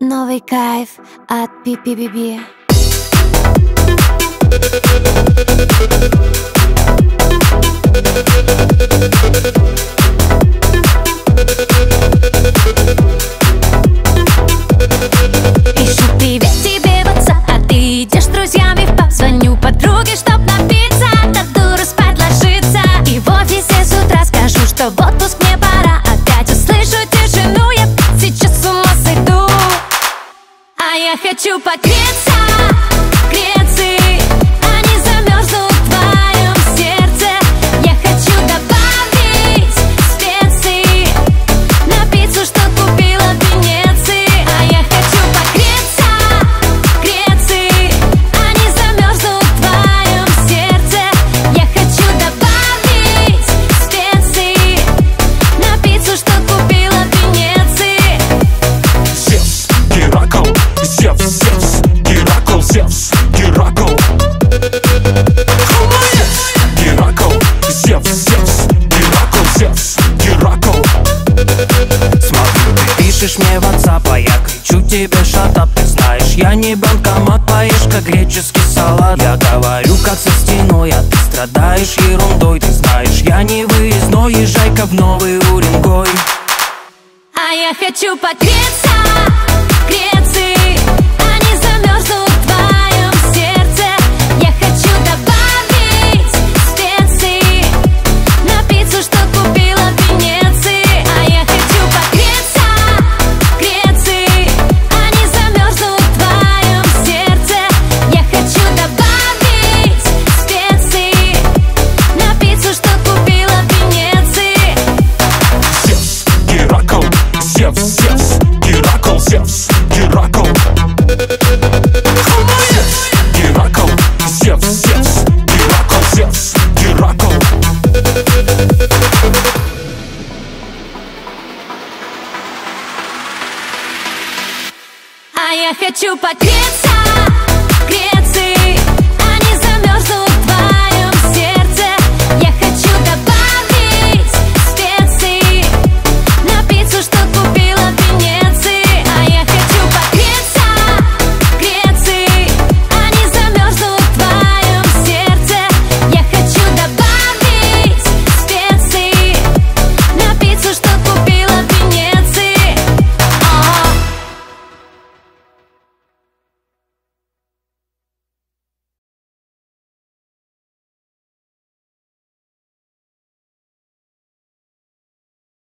Новый кайф от ppbb. Пишу привет тебе в WhatsApp, а ты идешь с друзьями в паб. Звоню подруге, чтоб напиться, да дуру спать ложиться. И в офисе с утра скажу, что в отпуск мне пора. Опять услышу тишину, я сейчас с ума сойду. А я хочу погреться, Греции. Зевс, Геракл, Зевс, Геракл. Геракл, Зевс, Зевс, Геракл, Зевс, Геракл. Смотри, ты пишешь мне в WhatsApp, а я кричу тебе shut up. Ты знаешь, я не банкомат, поешь как греческий салат. Я говорю как со стеной, а ты страдаешь ерундой. Ты знаешь, я не выездной, езжай-ка в Новый Уренгой. А я хочу погреться, Греции. Зевс, Зевс, Геракл, Зевс, Геракл. Геракл, Зевс, Зевс, Геракл, Зевс, Геракл. А я хочу погреться.